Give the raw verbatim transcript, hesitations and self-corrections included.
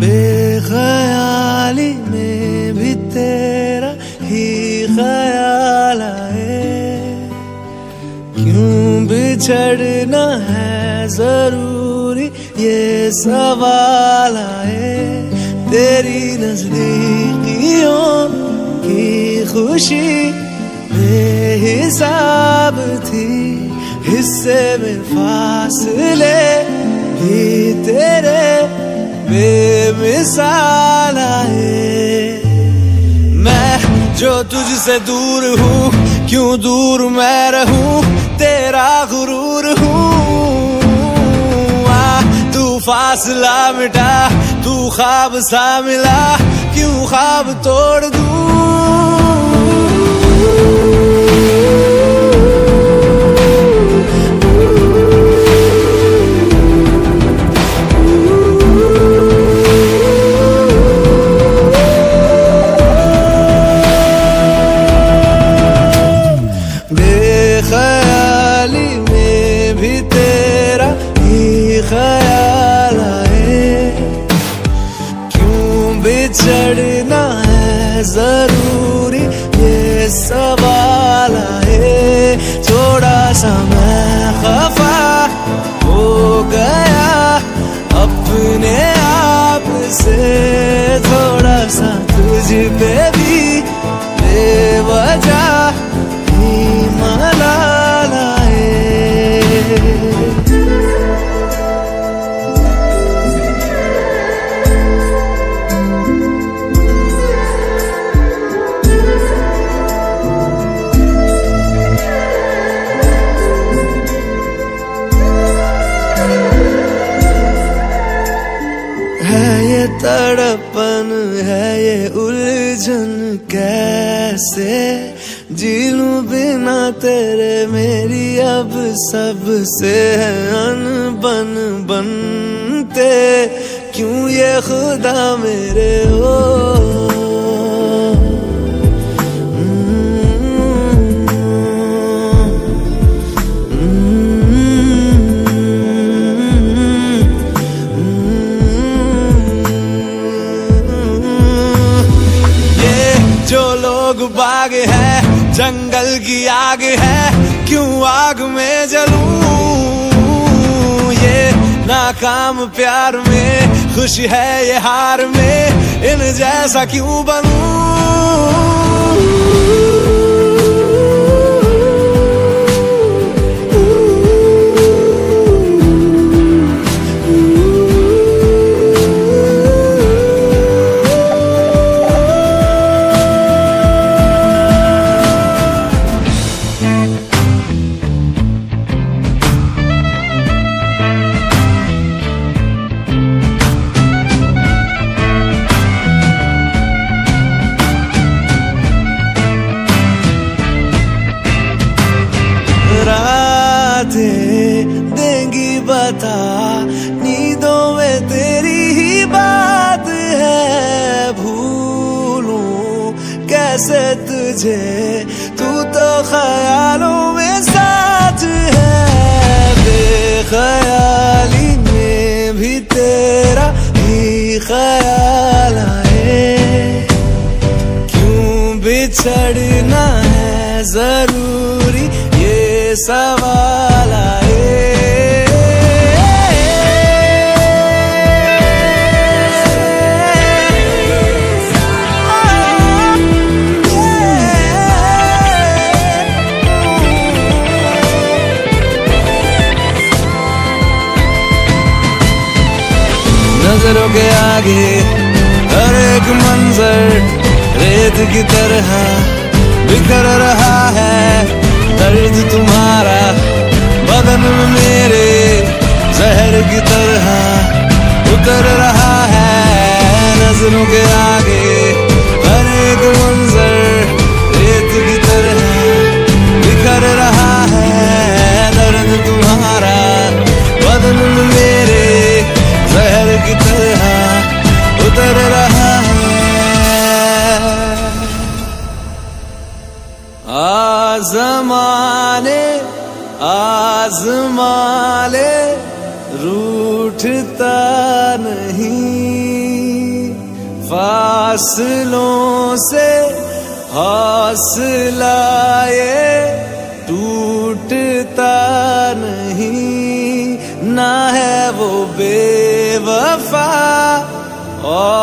बेखयाली में भी तेरा ही ख्याल आए, क्यों बिछड़ना है जरूरी ये सवाल आए। तेरी नजदीकियों की खुशी बेहिसाब थी, हिस्से में फासले भी तेरे बेमिसाल आए। मैं जो तुझसे दूर हूँ क्यों दूर मैं रहूँ, तेरा गुरूर हूँ। आ तू फासला मिटा, तू ख्वाब सा मिला, क्यों ख्वाब तोड़ दूँ। बिछड़ना है जरूरी ये सवाल आए। थोड़ा सा मैं खफा हो गया अपने आप से, थोड़ा सा तुझ पे भी बेवजह ही मलाल आए। तड़पन है ये उलझन, कैसे जी लूं बिना तेरे। मेरी अब सबसे है अनबन, बनते क्यों ये खुदा मेरे हो। बाग है जंगल की आग है, क्यों आग में जलूं। ये नाकाम प्यार में खुश है ये हार में, इन जैसा क्यों बनूं। देंगी बता नींदों में तेरी ही बात है, भूलूं कैसे तुझे, तू तो ख्यालों में साथ है। बेखयाली में भी तेरा ही ख्याल आए, क्यों बिछड़ना है जरूरी ये सवाल आए। नजरों के आगे हर एक मंजर रेत की तरह बिखर रहा है। दर्द तुम्हारा बदन में मेरे जहर की तरह उतर रहा है। नजरों के आगे हर एक मंजर रेत की तरह बिखर रहा है। दर्द तुम्हारा बदन में मेरे जहर की तरह उतर रहा है। आजमाने आजमाले रूठता नहीं। फासलों से हौसला ये टूटता नहीं, ना है वो बेवफा और